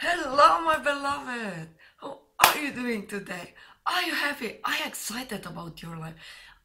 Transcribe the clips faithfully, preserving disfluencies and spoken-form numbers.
Hello, my beloved. How are you doing today? Are you happy? Are you excited about your life?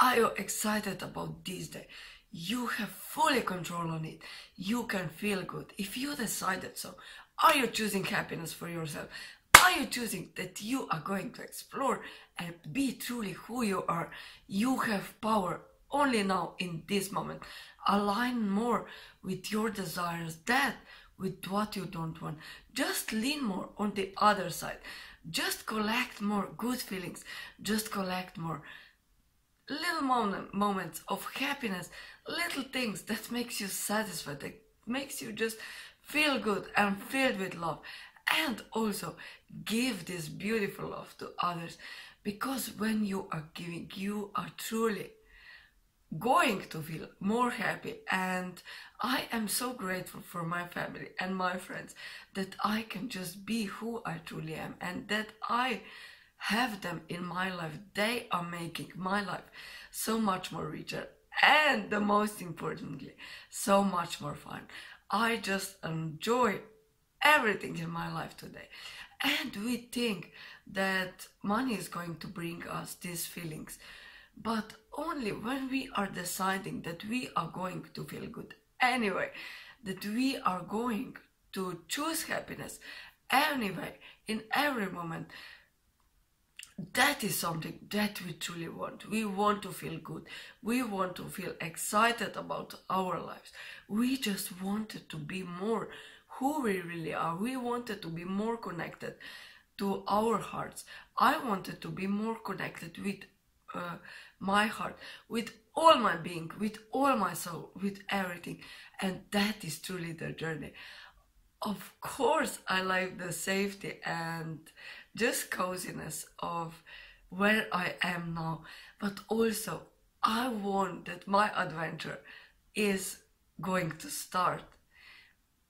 Are you excited about this day? You have fully control on it. You can feel good if you decided so. Are you choosing happiness for yourself? Are you choosing that you are going to explore and be truly who you are? You have power only now in this moment. Align more with your desires than with what you don't want. Just lean more on the other side. Just collect more good feelings. Just collect more little moment, moments of happiness, little things that makes you satisfied, that makes you just feel good and filled with love. And also give this beautiful love to others, because when you are giving, you are truly going to feel more happy. And I am so grateful for my family and my friends that I can just be who I truly am, and that I have them in my life. They are making my life so much more richer, and the most importantly, so much more fun. I just enjoy everything in my life today. And we think that money is going to bring us these feelings, but only when we are deciding that we are going to feel good anyway, that we are going to choose happiness anyway, in every moment. That is something that we truly want. We want to feel good. We want to feel excited about our lives. We just wanted to be more who we really are. We wanted to be more connected to our hearts. I wanted to be more connected with Uh, my heart, with all my being, with all my soul, with everything. And that is truly the journey. Of course, I like the safety and just coziness of where I am now, but also I want that my adventure is going to start.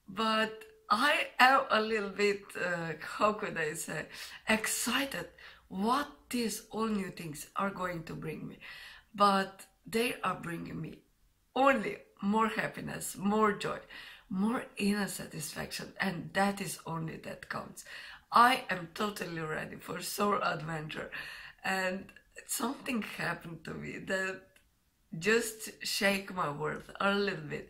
But I am a little bit, uh, how could I say, excited what these all new things are going to bring me. But they are bringing me only more happiness, more joy, more inner satisfaction, and that is only that counts. I am totally ready for soul adventure, and something happened to me that just shake my world a little bit,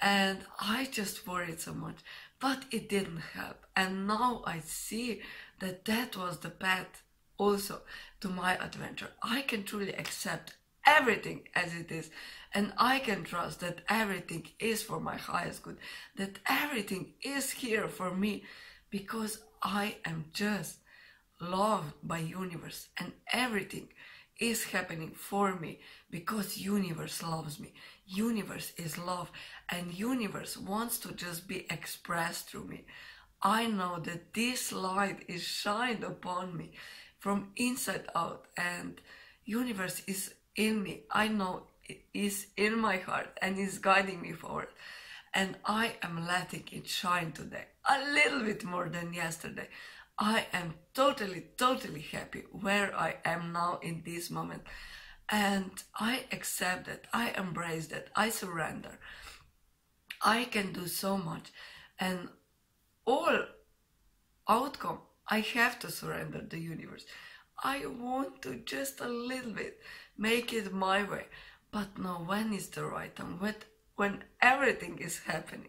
and I just worried so much, but it didn't help. And now I see that that was the path also to my adventure. I can truly accept everything as it is, and I can trust that everything is for my highest good, that everything is here for me, because I am just loved by universe, and everything is happening for me because universe loves me. Universe is love, and universe wants to just be expressed through me. I know that this light is shined upon me from inside out, and universe is in me. I know it is in my heart and is guiding me forward, and I am letting it shine today a little bit more than yesterday. I am totally, totally happy where I am now in this moment, and I accept that, I embrace that, I surrender. I can do so much, and all outcome I have to surrender the universe. I want to just a little bit make it my way, but no, when is the right time? When, when everything is happening,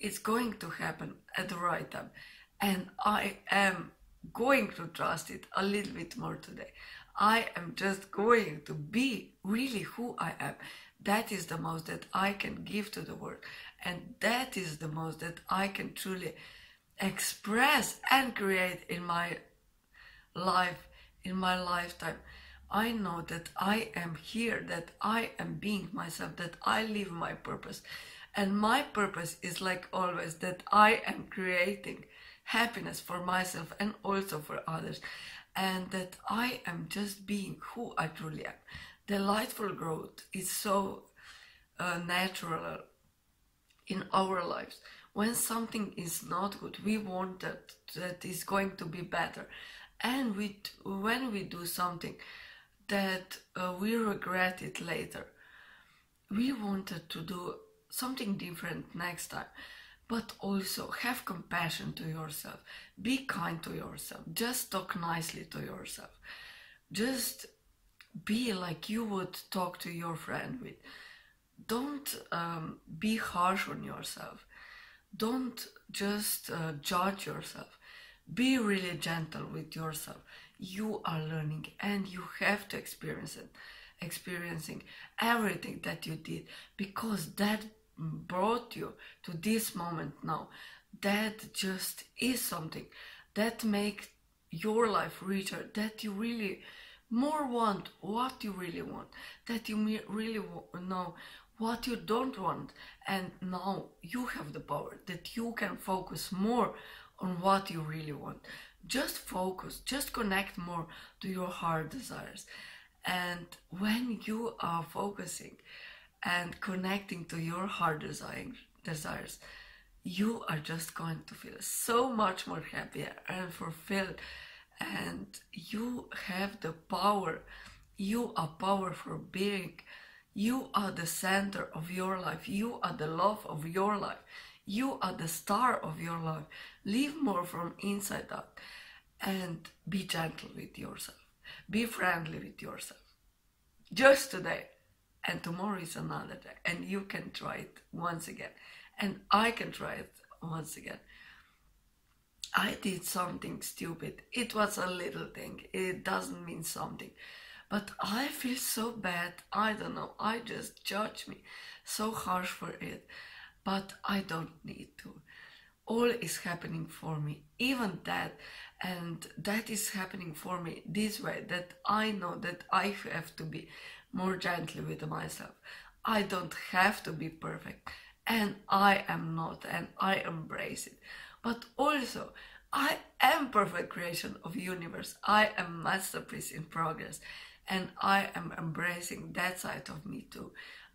it's going to happen at the right time. And I am going to trust it a little bit more today. I am just going to be really who I am. That is the most that I can give to the world, and that is the most that I can truly express and create in my life, in my lifetime. I know that I am here, that I am being myself, that I live my purpose. And my purpose is, like always, that I am creating happiness for myself and also for others, and that I am just being who I truly am. Delightful growth is so uh, natural in our lives. When something is not good, we want that that is going to be better. And we, when we do something that uh, we regret it later, we wanted to do something different next time. but also have compassion to yourself. Be kind to yourself. Just talk nicely to yourself. Just be like you would talk to your friend with. Don't um, be harsh on yourself. Don't just uh, judge yourself. Be really gentle with yourself. You are learning and you have to experience it. Experiencing everything that you did, because that brought you to this moment now. That just is something that makes your life richer, that you really more want what you really want, that you really know what you don't want. And now you have the power that you can focus more on what you really want. Just focus, just connect more to your heart desires. And when you are focusing and connecting to your heart desires, you are just going to feel so much more happier and fulfilled. And you have the power. You are powerful being. You are the center of your life. You are the love of your life. You are the star of your life. Live more from inside out and be gentle with yourself. Be friendly with yourself. Just today, and tomorrow is another day, and you can try it once again, and I can try it once again. I did something stupid. It was a little thing. It doesn't mean something, but I feel so bad. I don't know. I just judge me so harsh for it, but I don't need to. All is happening for me, even that, and that is happening for me this way, that I know that I have to be more gentle with myself. I don't have to be perfect, and I am not, and I embrace it. But also, I am perfect creation of universe. I am masterpiece in progress, and I am embracing that side of me too.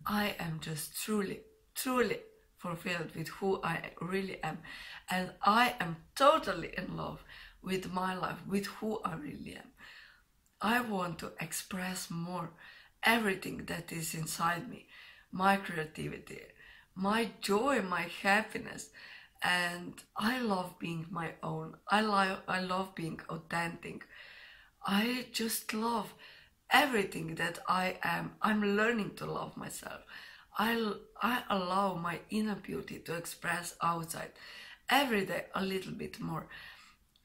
I am just truly, truly fulfilled with who I really am, and I am totally in love with my life, with who I really am. I want to express more everything that is inside me, my creativity, my joy, my happiness, and I love being my own. I love, I love being authentic. I just love everything that I am. I'm learning to love myself. I, I allow my inner beauty to express outside every day a little bit more.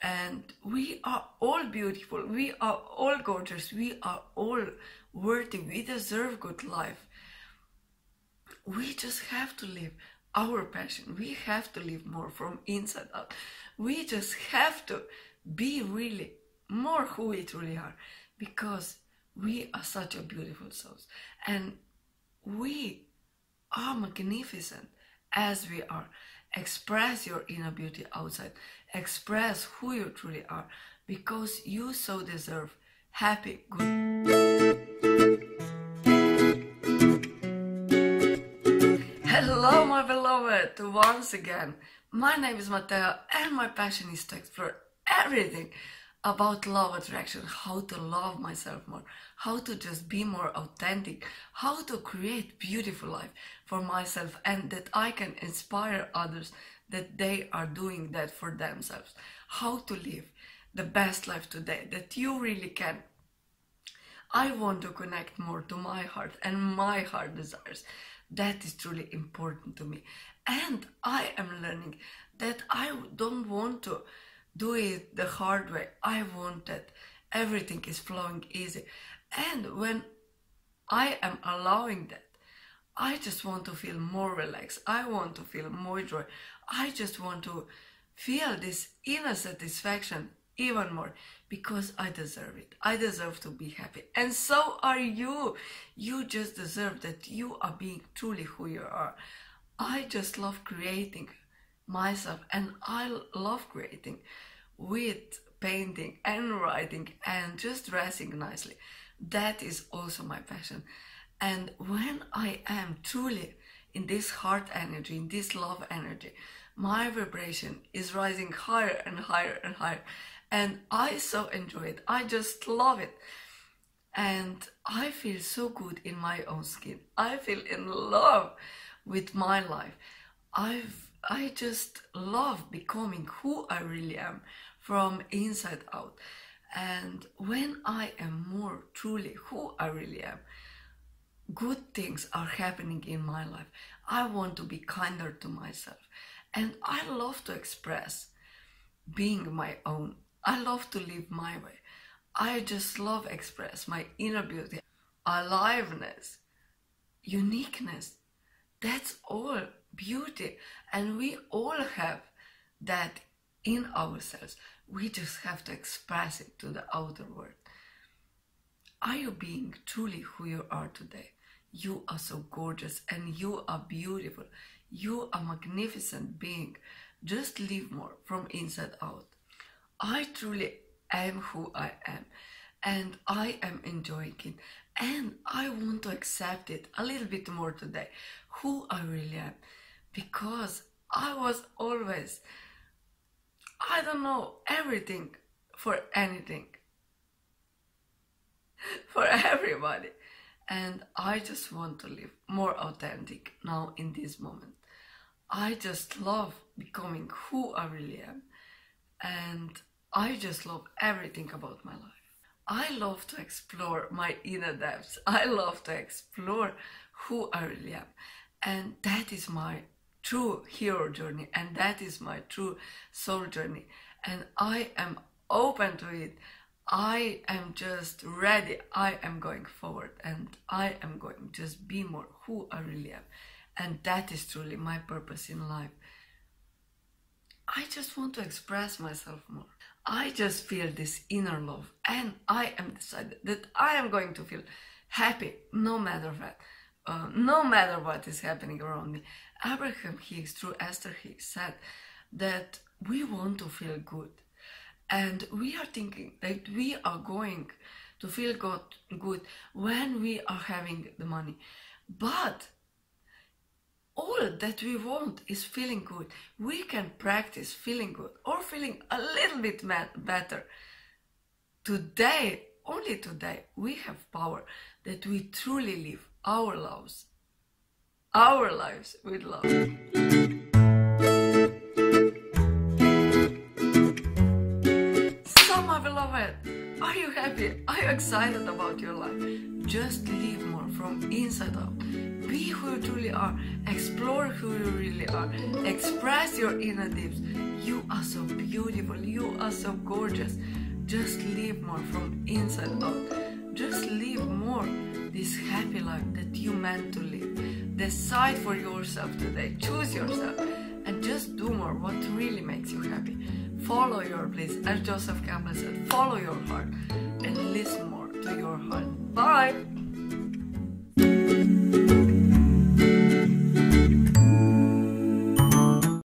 And we are all beautiful, we are all gorgeous, we are all worthy, we deserve good life. We just have to live our passion, we have to live more from inside out. We just have to be really more who we truly are, because we are such a beautiful souls, and we are magnificent as we are. Express your inner beauty outside. Express who you truly are, because you so deserve happy, good. Hello, my beloved, once again. My name is Mateja, and my passion is to explore everything about love attraction, how to love myself more, how to just be more authentic, how to create beautiful life for myself, and that I can inspire others that they are doing that for themselves, how to live the best life today that you really can. I want to connect more to my heart and my heart desires. That is truly important to me, and I am learning that I don't want to do it the hard way. I want that everything is flowing easy. And when I am allowing that, I just want to feel more relaxed. I want to feel more joy. I just want to feel this inner satisfaction even more, because I deserve it. I deserve to be happy. And so are you. You just deserve that you are being truly who you are. I just love creating myself, and I love creating with painting and writing and just dressing nicely. That is also my passion. And when I am truly in this heart energy, in this love energy, my vibration is rising higher and higher and higher, and I so enjoy it. I just love it, and I feel so good in my own skin. I feel in love with my life. I've I just love becoming who I really am from inside out. And when I am more truly who I really am, good things are happening in my life. I want to be kinder to myself. And I love to express being my own. I love to live my way. I just love express my inner beauty, aliveness, uniqueness. That's all beauty. And we all have that in ourselves. We just have to express it to the outer world. Are you being truly who you are today? You are so gorgeous and you are beautiful. You are a magnificent being. Just live more from inside out. I truly am who I am and I am enjoying it. And I want to accept it a little bit more today, who I really am. Because I was always, I don't know, everything for anything, for everybody. And I just want to live more authentic now in this moment. I just love becoming who I really am. And I just love everything about my life. I love to explore my inner depths. I love to explore who I really am. And that is my true hero journey. And that is my true soul journey. And I am open to it. I am just ready. I am going forward and I am going to just be more who I really am. And that is truly my purpose in life. I just want to express myself more. I just feel this inner love and I am decided that I am going to feel happy no matter what, uh, no matter what is happening around me. Abraham Hicks, through Esther Hicks, said that we want to feel good. And we are thinking that we are going to feel good when we are having the money. But all that we want is feeling good. We can practice feeling good or feeling a little bit better. Today, only today, we have power that we truly live our lives, our lives with love. Are you happy? Are you excited about your life? Just live more from inside out. Be who you truly are. Explore who you really are. Express your inner depths. You are so beautiful. You are so gorgeous. Just live more from inside out. Just live more this happy life that you meant to live. Decide for yourself today. Choose yourself. And just do more what really makes you happy. Follow your bliss, as Joseph Campbell said, follow your heart and listen more to your heart. Bye!